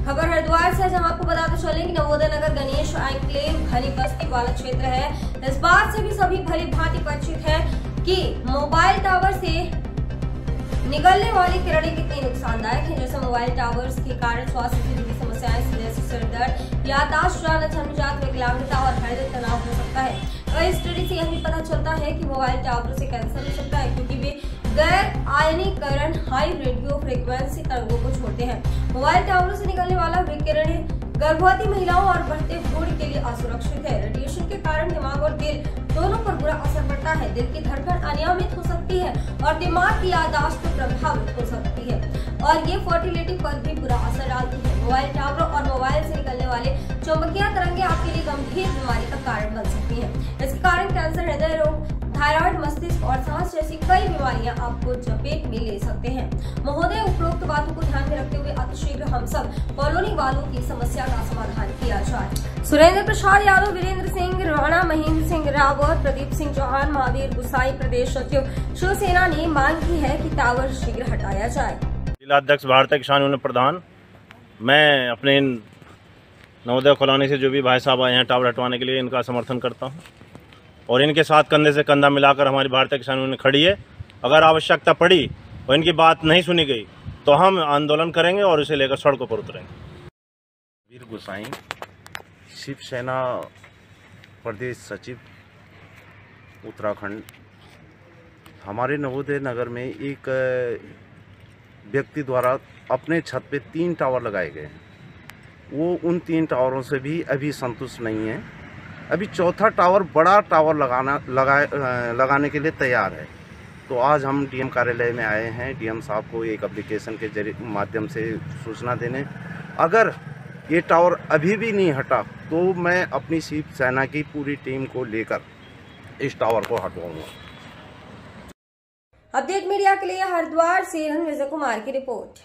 खबर हरिद्वार से, जहां आपको बताते चले कि नवोदय नगर गणेश एन्क्लेव भरी बस्ती वाला क्षेत्र है। इस बात से भी सभी भली भांति परिचित है कि मोबाइल टावर से निकलने वाली किरणें कितनी नुकसानदायक है। जैसे मोबाइल टावर्स के कारण स्वास्थ्य से जुड़ी समस्याएं जैसे सिर दर्द, याददाश्त, जन्मजात विकलांगता और हृदय तनाव हो सकता है। वह स्टडी से यह भी पता चलता है कि मोबाइल टावर से कैंसर हो सकता है, क्योंकि वे गैर आयनीकरण हाई रेडियो फ्रिक्वेंसी तरंगों को छोड़ते हैं। मोबाइल टावरों से निकलने वाला विकिरण गर्भवती महिलाओं और बढ़ते भ्रूण के लिए असुरक्षित है। रेडिएशन के कारण दिमाग और दिल दोनों पर बुरा असर पड़ता है। दिल की धड़कन अनियमित हो सकती है और दिमाग की याददाश्त प्रभावित हो सकती है और ये फर्टिलिटी पर भी बुरा असर डालती है। मोबाइल टावरों और मोबाइल से निकलने वाले चुंबकीय तरंगें आपके लिए गंभीर बीमारी का कारण बन सकती है। इसके कारण कैंसर, हृदय रोग, थायराइड, मस्तिष्क और सांस जैसी कई बीमारियां आपको चपेट में ले सकते हैं। महोदय, उपरोक्त बातों को ध्यान में रखते हुए अतिशीघ्र हम सब कॉलोनी वालों की समस्या का समाधान किया जाए। सुरेंद्र प्रसाद यादव, वीरेंद्र सिंह राणा, महेंद्र सिंह रावत, प्रदीप सिंह चौहान, महावीर गुसाई प्रदेश सचिव शिवसेना ने मांग की है कि टावर शीघ्र हटाया जाए। जिलाध्यक्ष भारतीय किसान यूनियन प्रधान, मैं अपने नवोदय कॉलोनी से जो भी भाई साहब आए हैं टावर हटवाने के लिए, इनका समर्थन करता हूँ और इनके साथ कंधे से कंधा मिलाकर हमारी भारतीय किसान यूनियन खड़ी है। अगर आवश्यकता पड़ी और इनकी बात नहीं सुनी गई तो हम आंदोलन करेंगे और इसे लेकर सड़कों पर उतरेंगे। वीर गोसाई, शिवसेना प्रदेश सचिव उत्तराखंड। हमारे नवोदय नगर में एक व्यक्ति द्वारा अपने छत पे 3 टावर लगाए गए हैं। वो उन 3 टावरों से भी अभी संतुष्ट नहीं है। अभी चौथा टावर, बड़ा टावर लगाने के लिए तैयार है। तो आज हम डीएम कार्यालय में आए हैं, डीएम साहब को एक एप्लीकेशन के जरिए माध्यम से सूचना देने। अगर ये टावर अभी भी नहीं हटा तो मैं अपनी शिवसेना की पूरी टीम को लेकर इस टावर को हटवाऊंगा। अपडेट मीडिया के लिए हरिद्वार से विजय कुमार की रिपोर्ट।